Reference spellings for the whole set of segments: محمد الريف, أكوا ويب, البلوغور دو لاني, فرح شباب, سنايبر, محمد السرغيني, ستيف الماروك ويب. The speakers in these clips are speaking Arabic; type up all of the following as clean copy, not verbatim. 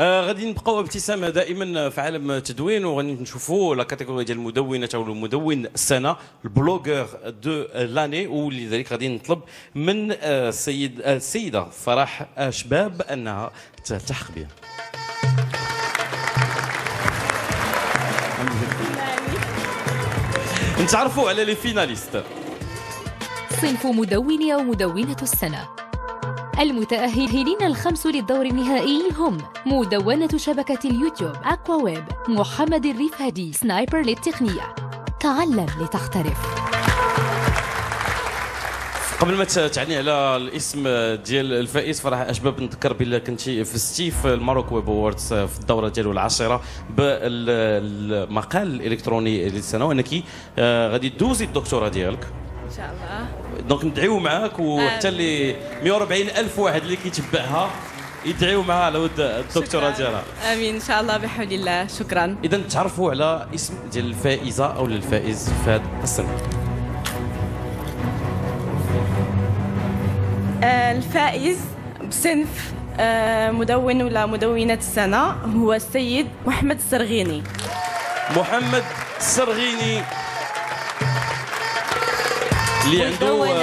غادي نبقاو ابتسامه دائما في عالم التدوين، وغادي نشوفوا لا كاتيجوري ديال المدونه او المدون السنه، البلوغور دو لاني. ولذلك غادي نطلب من السيده فرح شباب انها تلتحق بنا. نتعرفوا على لي فيناليست. صنف مدوني أو مدونة السنة. المتأهلين الخمس للدور النهائي هم مدونة شبكة اليوتيوب أكوا ويب محمد الريف هادي، سنايبر للتقنية. تعلم لتحترف. قبل ما تعني على الاسم ديال الفائز فرح اشباب، نذكر بلي كنتي في ستيف الماروك ويب اووردز في الدوره ديالو العاشره بالمقال الالكتروني للسنه، وانك غادي دوزي الدكتوراه ديالك ان شاء الله. دونك ندعيو معاك، وحتى اللي 140,000 واحد اللي كيتبعها يدعيو معها على ود الدكتوراه ديالها. امين ان شاء الله بحول الله. شكرا. اذا تعرفوا على اسم ديال الفائزه او الفائز في هذا السنه. الفائز بصنف مدون ولا مدونة السنة هو السيد محمد السرغيني. محمد السرغيني اللي عنده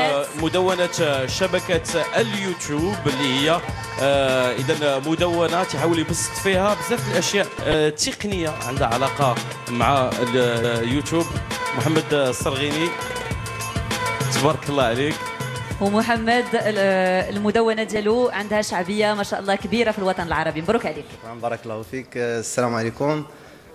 مدونة شبكة اليوتيوب، اللي هي إذا مدونة تحاول يبسط فيها بزاف الأشياء تقنية عندها علاقة مع اليوتيوب. محمد السرغيني تبارك الله عليك. ومحمد المدونه ديالو عندها شعبيه ما شاء الله كبيره في الوطن العربي، مبروك عليك. بارك الله فيك. السلام عليكم.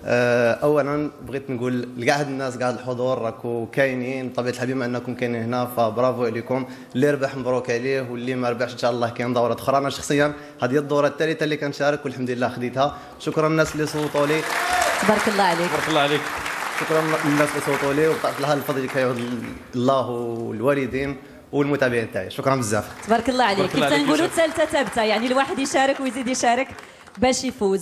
اولا بغيت نقول لكاع هاد الناس، كاع الحضور راكم كاينين بطبيعه الحال، بما انكم كاينين هنا فبرافو عليكم. اللي ربح مبروك عليه، واللي ما ربحش ان شاء الله كاين دورات اخرى. انا شخصيا هذه الدوره الثالثه اللي كنشارك والحمد لله خديتها. شكرا الناس اللي صوتوا لي. تبارك الله عليك. تبارك الله عليك. شكرا الناس اللي صوتوا لي، وبطبيعه الحال الفضل اللي كيعود الله والوالدين والمتابعين تاعي. شكرا بزاف. تبارك الله عليك. كنت نقولوا ثالثه ثابته، يعني الواحد يشارك ويزيد يشارك باش يفوز.